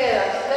quedas?